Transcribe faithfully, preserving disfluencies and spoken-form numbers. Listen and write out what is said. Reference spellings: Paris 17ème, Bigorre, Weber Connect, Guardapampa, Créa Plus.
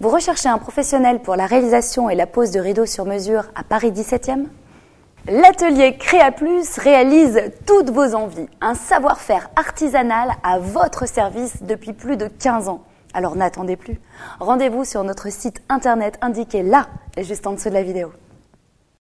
Vous recherchez un professionnel pour la réalisation et la pose de rideaux sur mesure à Paris dix-septième? L'atelier Créa Plus réalise toutes vos envies, un savoir-faire artisanal à votre service depuis plus de quinze ans. Alors n'attendez plus, rendez-vous sur notre site internet indiqué là, juste en dessous de la vidéo.